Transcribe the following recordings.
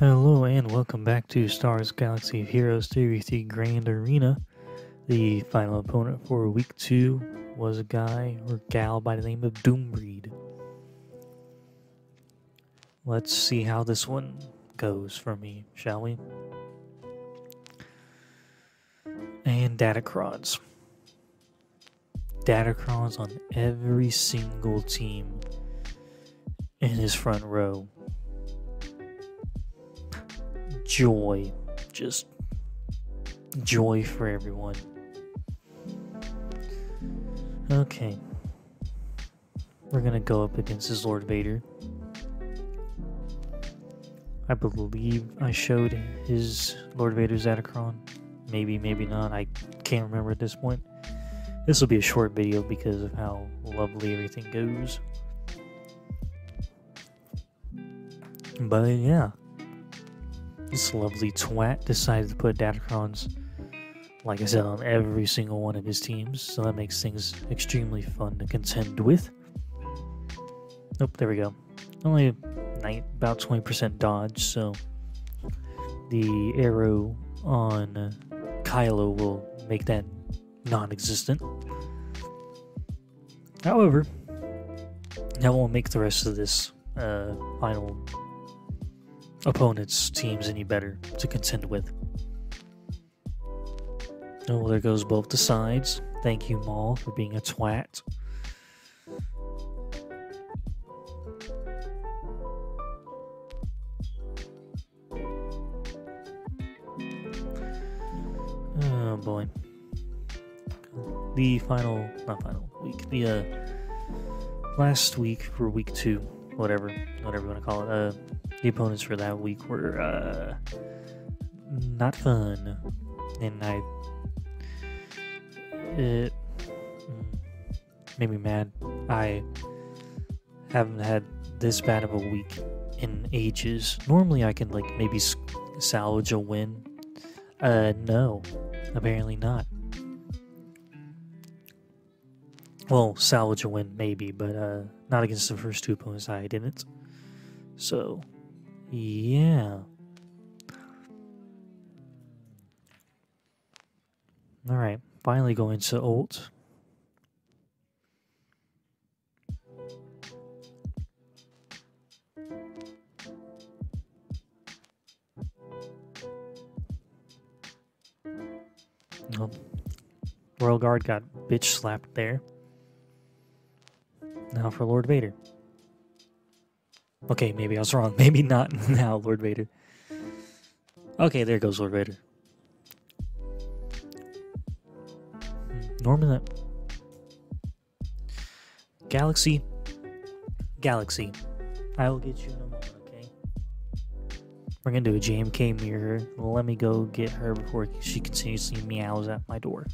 Hello and welcome back to Star Wars Galaxy of Heroes Series 3 Grand Arena. The final opponent for Week 2 was a guy or gal by the name of Doombreed. Let's see how this one goes for me, shall we? And Datacrons. Datacrons on every single team in his front row. Joy, just joy for everyone. Okay, we're gonna go up against this Lord Vader. I believe I showed his Lord Vader's Datacron. Maybe, maybe not. I can't remember at this point. This will be a short video because of how lovely everything goes. But yeah. This lovely twat decided to put Datacrons, like I said, on every single one of his teams, so that makes things extremely fun to contend with. Nope, there we go. Only about 20% dodge, so the arrow on Kylo will make that non-existent. However, that won't make the rest of this final opponents' teams any better to contend with. Oh, well, there goes both the sides. Thank you, Maul, for being a twat. Oh boy. Last week for week 2, whatever you want to call it, the opponents for that week were not fun, and it made me mad. I haven't had this bad of a week in ages. Normally I can like maybe salvage a win. No, apparently not. Well, salvage a win maybe, but not against the first two opponents I didn't. So yeah. Alright, finally going to ult. Nope. Royal Guard got bitch slapped there. Now for Lord Vader. Okay, maybe I was wrong. Maybe not. Now, Lord Vader. Okay, there goes Lord Vader. Normally, Galaxy. I will get you in a moment, okay? We're gonna do a JMK mirror. Let me go get her before she continuously meows at my door.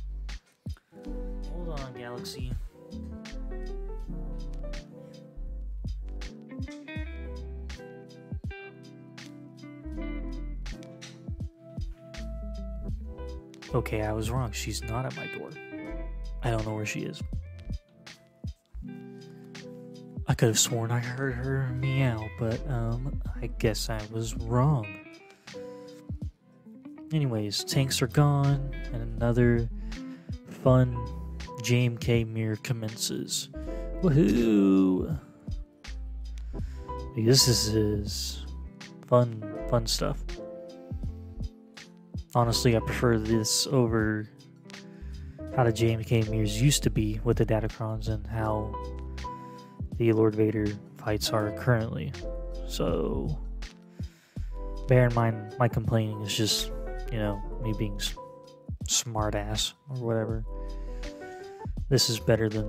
Hold on, Galaxy. Okay, I was wrong. She's not at my door. I don't know where she is. I could have sworn I heard her meow, but I guess I was wrong. Anyways, tanks are gone, and another fun JMK mirror commences. Woohoo! This is fun stuff. Honestly, I prefer this over how the JMK mirrors used to be with the Datacrons and how the Lord Vader fights are currently. So, bear in mind, my complaining is just, you know, me being smartass or whatever. This is better than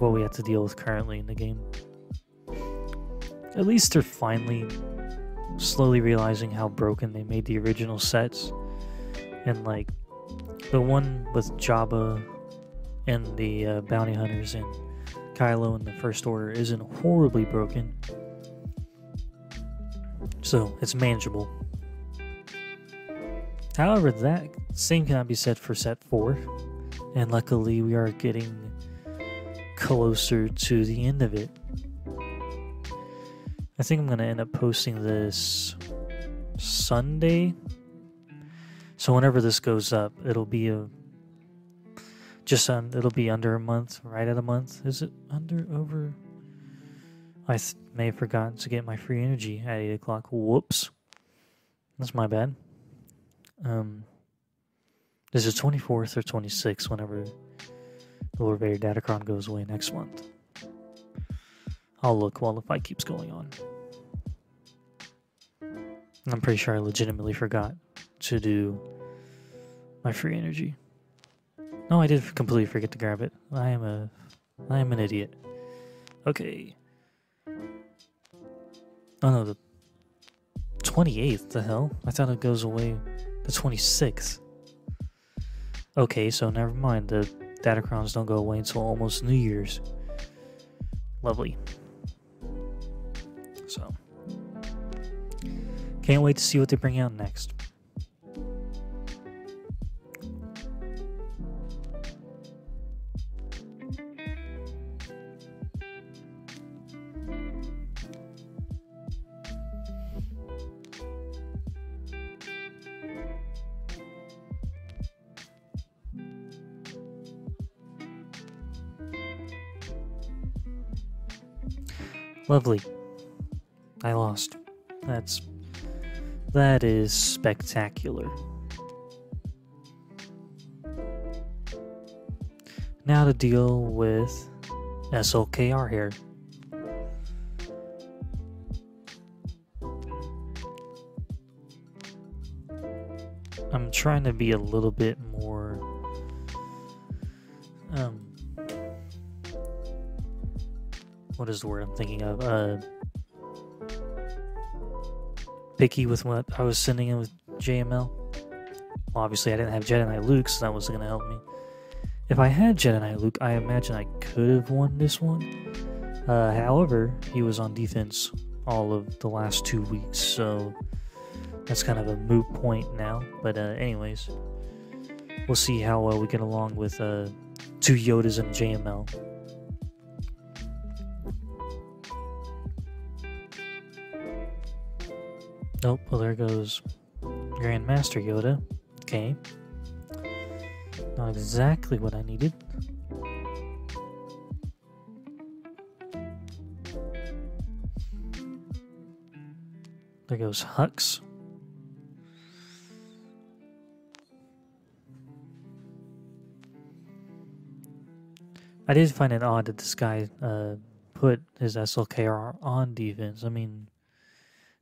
what we have to deal with currently in the game. At least they're finally slowly realizing how broken they made the original sets, and like the one with Jabba and the bounty hunters and Kylo in the First Order isn't horribly broken, so it's manageable. However, that same cannot be said for set 4, and luckily we are getting closer to the end of it. I think I'm going to end up posting this Sunday. So whenever this goes up, it'll be a it'll be under a month, right at a month. Is it under, over? I may have forgotten to get my free energy at 8 o'clock. Whoops. That's my bad. This is 24th or 26th whenever the Lord Vader Datacron goes away next month. I'll look while the fight keeps going on. I'm pretty sure I legitimately forgot to do my free energy. No, I did completely forget to grab it. I am an idiot. Okay. Oh no, the 28th, the hell? I thought it goes away the 26th. Okay, so never mind. The Datacrons don't go away until almost New Year's. Lovely. So, can't wait to see what they bring out next. Lovely. I lost. That is spectacular. Now to deal with SLKR here. I'm trying to be a little bit more what is the word I'm thinking of? Picky with what I was sending in with JML. Well, obviously, I didn't have Jedi Knight Luke, so that wasn't going to help me. If I had Jedi Knight Luke, I imagine I could have won this one. However, he was on defense all of the last 2 weeks, so that's kind of a moot point now. But anyways, we'll see how well we get along with two Yodas and JML. Nope, well there goes Grandmaster Yoda. Okay. Not exactly what I needed. There goes Hux. I did find it odd that this guy put his SLKR on defense. I mean,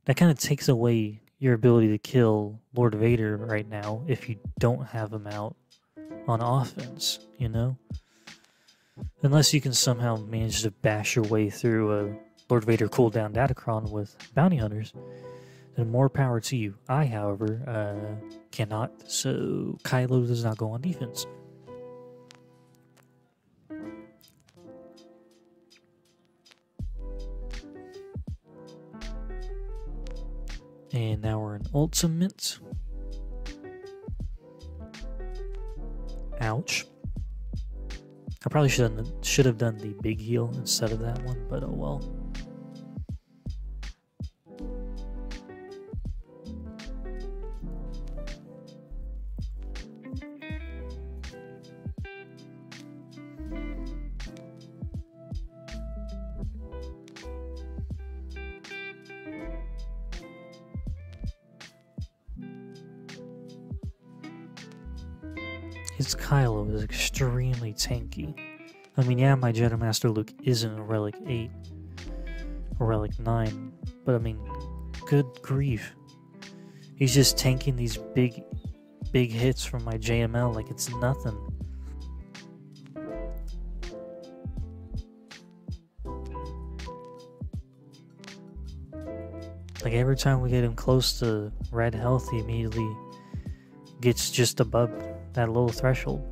that kind of takes away your ability to kill Lord Vader right now if you don't have him out on offense, you know? Unless you can somehow manage to bash your way through a Lord Vader cooldown Datacron with bounty hunters, then more power to you. I, however, cannot, so Kylo does not go on defense. And now we're in ultimate. Ouch. I probably should have done the big heal instead of that one, but oh well. His Kylo is extremely tanky. I mean, yeah, my Jedi Master Luke isn't a Relic 8 or Relic 9, but I mean, good grief. He's just tanking these big hits from my JML like it's nothing. Like every time we get him close to red health, he immediately gets just above that little threshold.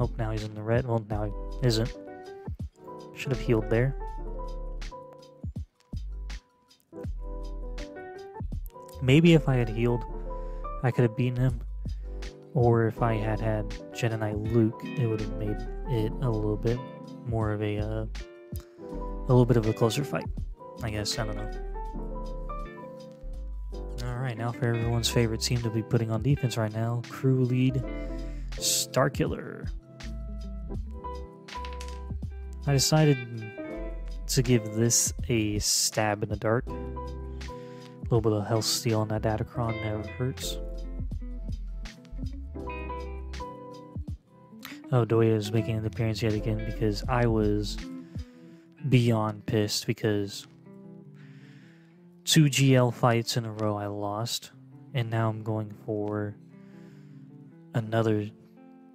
Oh, now he's in the red. Well, now he isn't. Should have healed there. Maybe if I had healed, I could have beaten him. Or if I had had Jedi Knight Luke, it would have made it a little bit more of a little bit of a closer fight, I guess. I don't know. All right. right now for everyone's favorite team to be putting on defense right now. Crew lead, Starkiller. I decided to give this a stab in the dark. A little bit of health steal on that Datacron never hurts. Oh, Doya is making an appearance yet again because I was beyond pissed because 2 GL fights in a row I lost, and now I'm going for another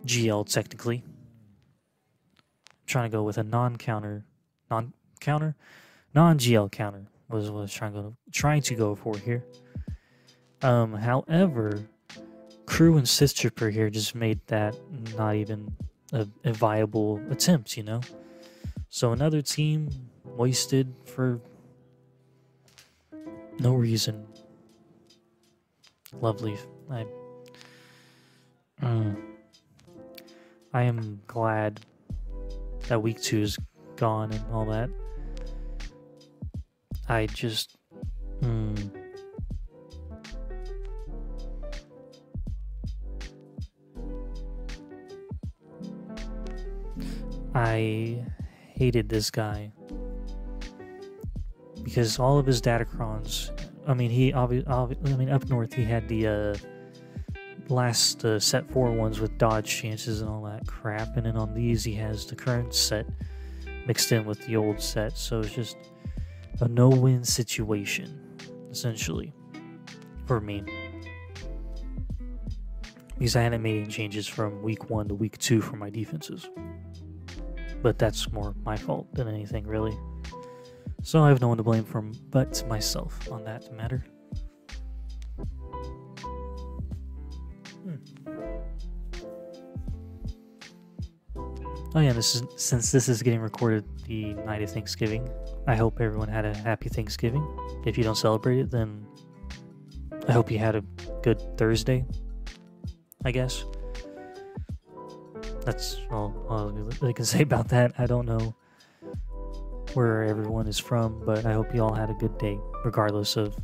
GL technically. I'm trying to go with a non-GL counter was what I was trying to go for here. However, Crew and Sith Trooper here just made that not even a viable attempt, you know? So another team wasted for no reason. Lovely. I am glad that week 2 is gone and all that. I just... I hated this guy because all of his Datacrons, I mean, up north he had the last set 4 ones with dodge chances and all that crap, and then on these he has the current set mixed in with the old set, so it's just a no-win situation essentially for me because I hadn't made any changes from week 1 to week 2 for my defenses. But that's more my fault than anything, really. So I have no one to blame but myself on that matter. Oh yeah, since this is getting recorded the night of Thanksgiving, I hope everyone had a happy Thanksgiving. If you don't celebrate it, then I hope you had a good Thursday, I guess. That's all I can say about that. I don't know where everyone is from, but I hope you all had a good day, regardless of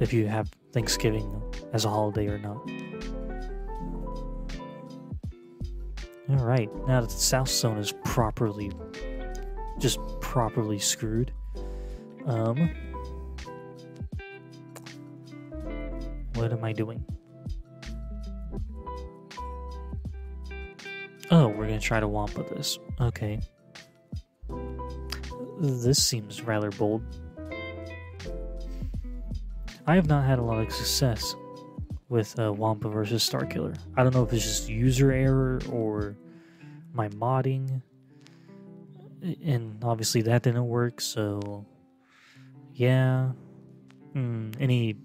if you have Thanksgiving as a holiday or not. Alright, now that the South Zone is properly screwed, what am I doing? Oh, we're going to try to Wampa this. Okay. This seems rather bold. I have not had a lot of success with Wampa versus Starkiller. I don't know if it's just user error or my modding. And obviously that didn't work, so... yeah. Any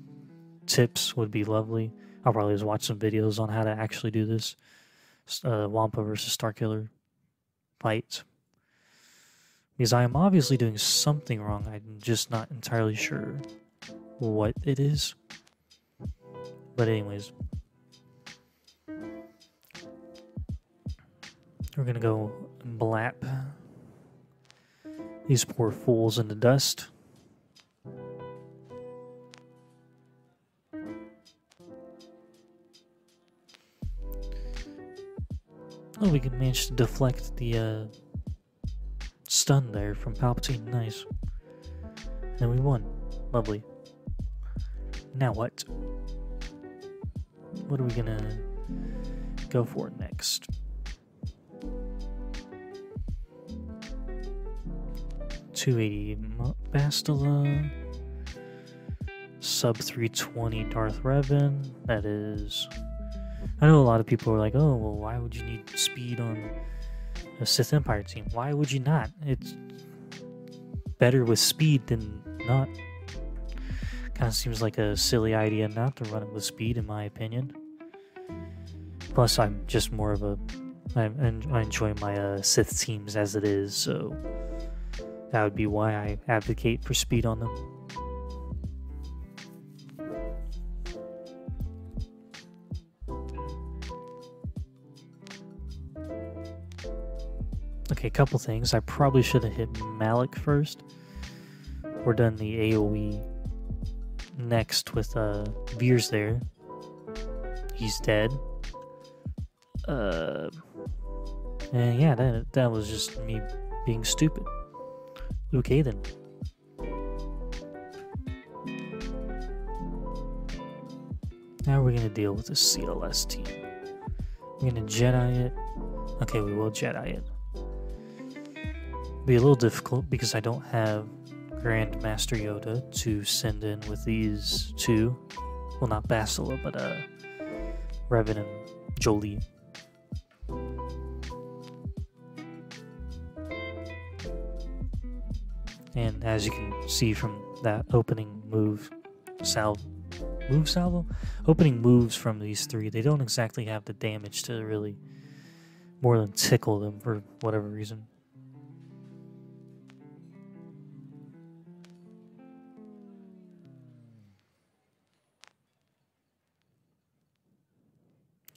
tips would be lovely. I'll probably just watch some videos on how to actually do this. Wampa versus Starkiller fight, because I am obviously doing something wrong. I'm just not entirely sure what it is, but anyways, we're gonna go blap these poor fools in the dust. Oh, we can manage to deflect the stun there from Palpatine. Nice. And we won. Lovely. Now what? What are we gonna go for next? $280 Bastila. Sub 320 Darth Revan. That is... I know a lot of people are like, oh, well, why would you need speed on a Sith Empire team? Why would you not? It's better with speed than not. Kind of seems like a silly idea not to run it with speed, in my opinion. Plus, I'm just more of a... I enjoy my Sith teams as it is, so that would be why I advocate for speed on them. Okay, a couple things. I probably should have hit Malik first or done the AoE next with Veers there. He's dead. And yeah, that was just me being stupid. Okay then. Now we're gonna deal with the CLS team. We're gonna Jedi it. Okay, we will Jedi it. Be a little difficult because I don't have Grandmaster Yoda to send in with these two. Well, not Bastila, but Revan and Jolie. And as you can see from that opening move salvo? Opening moves from these three, they don't exactly have the damage to really more than tickle them for whatever reason.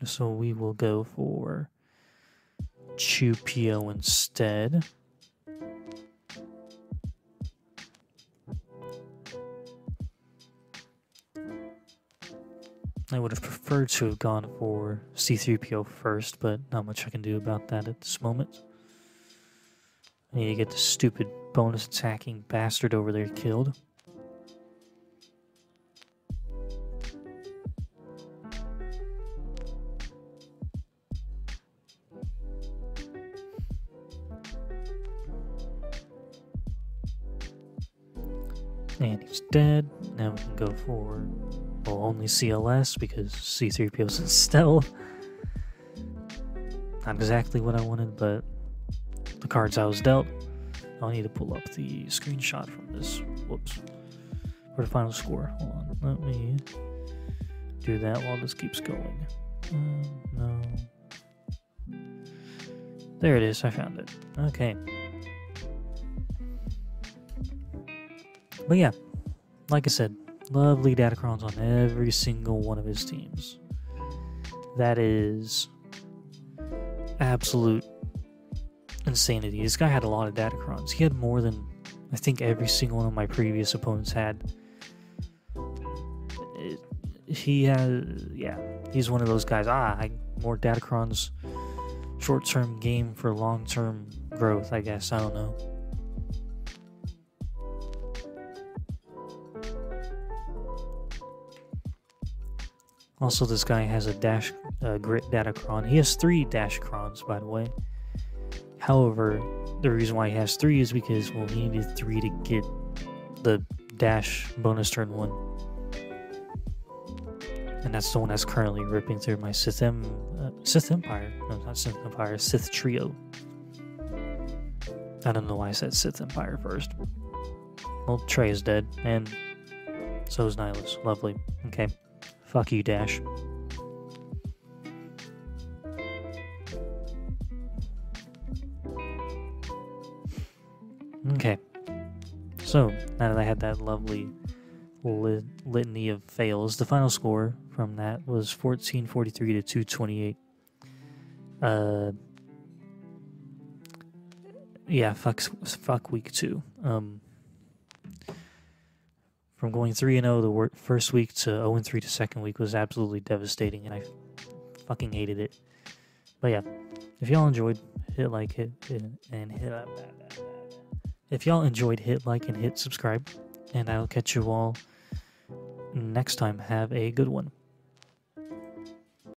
So we will go for Chewpio instead. I would have preferred to have gone for C-3PO first, but not much I can do about that at this moment. I need to get this stupid bonus attacking bastard over there killed. And he's dead. Now we can go for... well, only CLS because C-3PO's in stealth. Not exactly what I wanted, but the cards I was dealt. I'll need to pull up the screenshot from this. Whoops. For the final score. Hold on. Let me do that while this keeps going. No. There it is. I found it. Okay. But yeah, like I said, lovely Datacrons on every single one of his teams. That is absolute insanity. This guy had a lot of Datacrons. He had more than I think every single one of my previous opponents had. Yeah, he's one of those guys. More Datacrons, short-term game for long-term growth, I guess. I don't know. Also, this guy has a Dash Grit Datacron. He has 3 Datacrons, by the way. However, the reason why he has 3 is because, well, he needed 3 to get the Dash bonus turn 1. And that's the one that's currently ripping through my Sith Empire. No, not Sith Empire, Sith Trio. I don't know why I said Sith Empire first. Well, Trey is dead, and so is Nihilus. Lovely. Okay. Fuck you, Dash. Okay. So, now that I had that lovely litany of fails, the final score from that was 1443 to 228. Yeah, fuck week 2. From going 3-0 the first week to 0-3 the second week was absolutely devastating, and I fucking hated it. But yeah, if y'all enjoyed, hit like and hit subscribe, and I'll catch you all next time. Have a good one.